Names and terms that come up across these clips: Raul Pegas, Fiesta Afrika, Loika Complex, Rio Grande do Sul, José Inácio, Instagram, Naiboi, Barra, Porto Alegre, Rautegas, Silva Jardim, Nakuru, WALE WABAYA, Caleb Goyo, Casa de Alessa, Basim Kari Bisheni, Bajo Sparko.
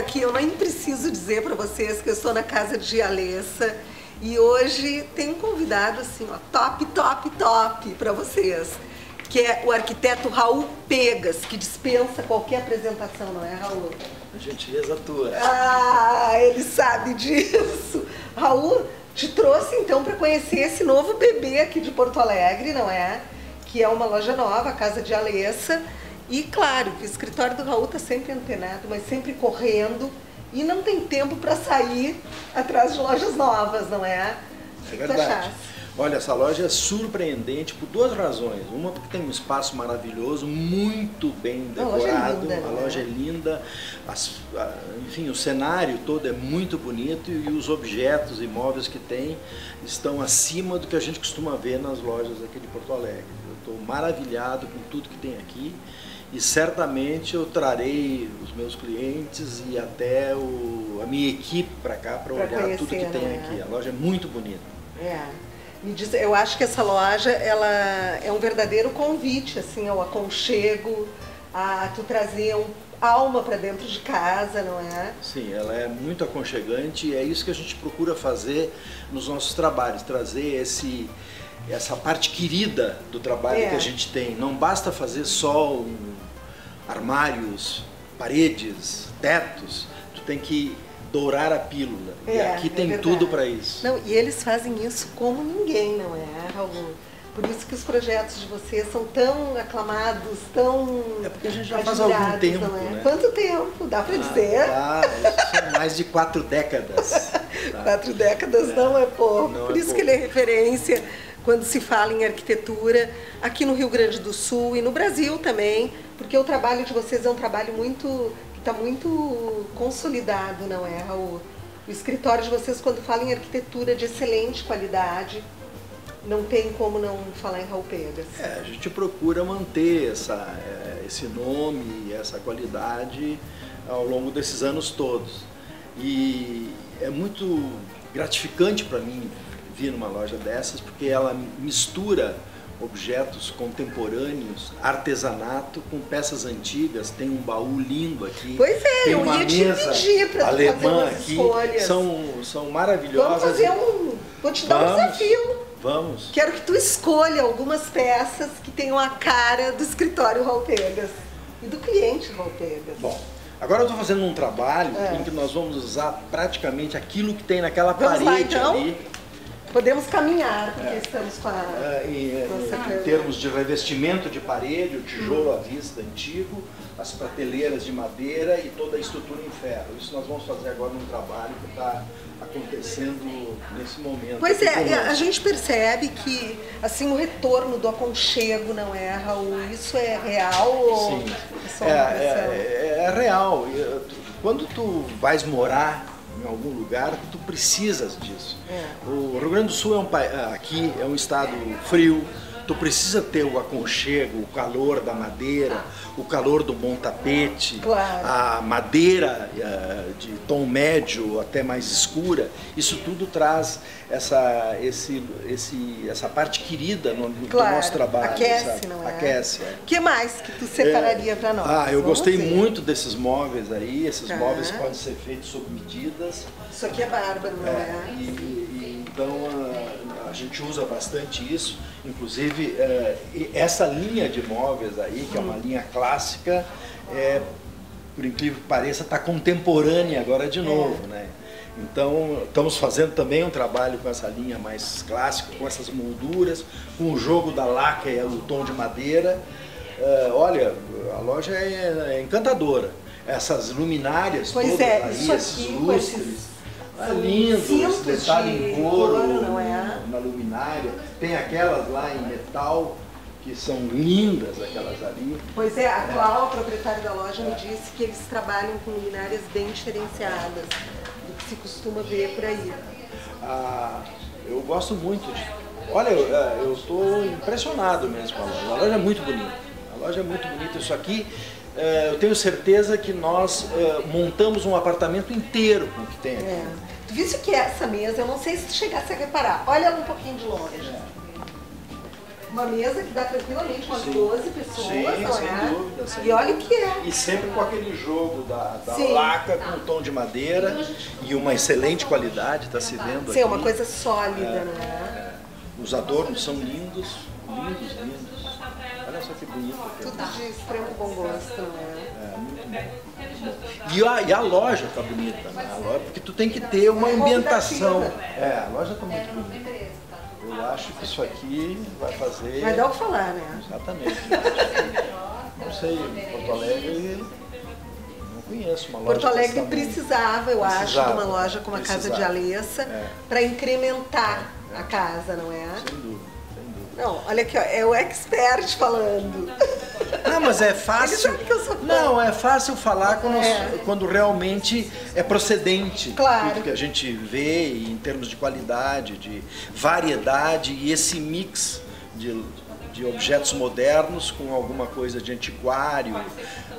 Aqui, eu nem preciso dizer para vocês que eu estou na casa de Alessa e hoje tem um convidado assim, ó, top para vocês, que é o arquiteto Raul Pegas, que dispensa qualquer apresentação, não é, Raul? A gentileza tua. Ah, ele sabe disso. Raul, te trouxe então para conhecer esse novo bebê aqui de Porto Alegre, não é? Que é uma loja nova, a Casa de Alessa. E claro, que o escritório do Raul está sempre antenado, mas sempre correndo e não tem tempo para sair atrás de lojas novas, não é? É verdade. Olha, essa loja é surpreendente por duas razões. Uma, porque tem um espaço maravilhoso, muito bem decorado, a loja é linda, enfim, o cenário todo é muito bonito e os objetos, imóveis que tem, estão acima do que a gente costuma ver nas lojas aqui de Porto Alegre. Eu estou maravilhado com tudo que tem aqui. E certamente eu trarei os meus clientes e até a minha equipe para cá para olhar conhecer, tudo que tem aqui. A loja é muito bonita. É. Me diz, eu acho que essa loja ela é um verdadeiro convite assim, ao aconchego, a tu trazer alma para dentro de casa, não é? Sim, ela é muito aconchegante e é isso que a gente procura fazer nos nossos trabalhos, trazer essa parte querida do trabalho que a gente tem. Não basta fazer só armários, paredes, tetos, tu tem que dourar a pílula. E aqui tem tudo para isso. Não, e eles fazem isso como ninguém, não é, Raul? Por isso que os projetos de vocês são tão aclamados, tão... É porque a gente já faz algum tempo, né? Quanto tempo? Dá para dizer? São mais de 4 décadas. Tá? 4 décadas não é pouco. Por isso que ele é referência quando se fala em arquitetura, aqui no Rio Grande do Sul e no Brasil também, porque o trabalho de vocês é um trabalho que está muito consolidado, não é, Raul? O escritório de vocês, quando fala em arquitetura de excelente qualidade, não tem como não falar em Raul Pegas. É, a gente procura manter esse nome, essa qualidade ao longo desses anos todos. E é muito gratificante para mim vir numa loja dessas, porque ela mistura objetos contemporâneos, artesanato com peças antigas. Tem um baú lindo aqui. Pois é, tem uma mesa alemã aqui. São maravilhosas. Vamos fazer vou te dar um desafio. Vamos. Quero que tu escolha algumas peças que tenham a cara do escritório Rautegas e do cliente Rautegas. Bom, agora eu estou fazendo um trabalho em que nós vamos usar praticamente aquilo que tem naquela parede ali. Podemos caminhar, porque estamos com a... em termos de revestimento de parede, o tijolo à vista antigo, as prateleiras de madeira e toda a estrutura em ferro. Isso nós vamos fazer agora num trabalho que está acontecendo nesse momento. Pois é, a gente percebe que assim, o retorno do aconchego, não é, Raul? Isso é real ou... Sim, é real. Quando tu vais morar em algum lugar, tu precisas disso. O Rio Grande do Sul aqui é um estado frio, tu precisa ter o aconchego, o calor da madeira, o calor do bom tapete, a madeira de tom médio até mais escura. Isso tudo traz essa parte querida do nosso trabalho. Aquece, sabe? Não é? Aquece. O que mais que tu separaria para nós? Eu gostei muito desses móveis aí. Esses móveis podem ser feitos sob medidas. Isso aqui é bárbaro, não é? Então, a gente usa bastante isso, inclusive essa linha de móveis aí, que é uma linha clássica, por incrível que pareça, está contemporânea agora de novo, né? Então, estamos fazendo também um trabalho com essa linha mais clássica, com essas molduras, com o jogo da laca e o tom de madeira. Olha, a loja é encantadora. Essas luminárias todas aí, esses lustres. É lindo, esse detalhe em couro, na luminária. Tem aquelas lá em metal, que são lindas aquelas ali. Pois é, a Cláudia, o proprietário da loja, me disse que eles trabalham com luminárias bem diferenciadas do se costuma ver por aí? Ah, eu gosto muito de... Olha, eu estou impressionado mesmo com a loja. A loja é muito bonita. A loja é muito bonita. Isso aqui, eu tenho certeza que nós montamos um apartamento inteiro com o que tem aqui. É. Tu viste que essa mesa, eu não sei se tu chegasse a reparar. Olha ela um pouquinho de longe. Uma mesa que dá tranquilamente umas 12 pessoas, sim, olhar, sem dúvida, sem e olha o que é. E sempre com aquele jogo da laca, com o tom de madeira e uma excelente qualidade, está se vendo aqui. Uma coisa sólida, né? Os adornos são lindos, lindos, lindos. Olha só que bonito. Tudo de extremo bom gosto, né? É, muito bom. E a loja está bonita, né? A loja, porque tu tem que ter uma ambientação. É, a loja está muito bonita. Eu acho que isso aqui vai fazer... Vai dar o que falar, né? Exatamente. Não sei, Porto Alegre, não conheço uma loja... Porto Alegre precisava, eu acho, de uma loja como a Casa de Alessa, para incrementar a casa, não é? Sem dúvida, sem dúvida. Não, olha aqui, ó, é o expert falando. Não, mas é fácil... Ele sabe que eu sou fã. Não, é fácil falar quando realmente é procedente. Claro. Tudo que a gente vê em termos de qualidade, de variedade e esse mix de objetos modernos com alguma coisa de antiquário,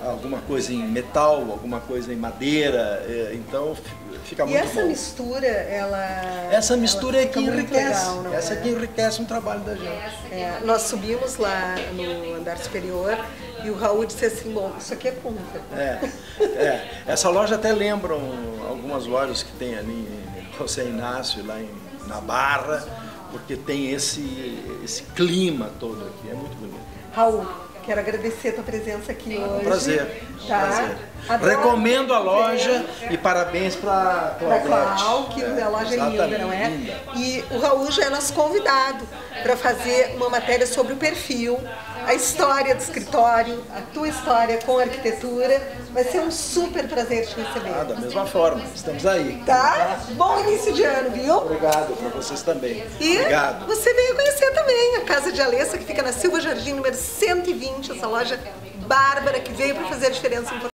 alguma coisa em metal, alguma coisa em madeira, então fica muito bom. E essa mistura, ela... Essa mistura é que enriquece, essa que enriquece um trabalho da gente. É, nós subimos lá no andar superior e o Raul disse assim, bom, isso aqui é punta. Essa loja até lembra algumas lojas que tem ali em José Inácio, lá na Barra, porque tem esse clima todo aqui, é muito bonito. Raul, quero agradecer a tua presença aqui hoje. É um prazer. Adoro. Recomendo a loja e parabéns para a Cláudia, que a loja é linda, não é? Linda. E o Raul já é nosso convidado para fazer uma matéria sobre o perfil, a história do escritório, a tua história com a arquitetura. Vai ser um super prazer te receber. Da mesma forma, estamos aí. Tá? Bom início de ano, viu? Obrigado, para vocês também. E você veio conhecer também a Casa de Alessa, que fica na Silva Jardim, número 120, essa loja bárbara que veio para fazer a diferença em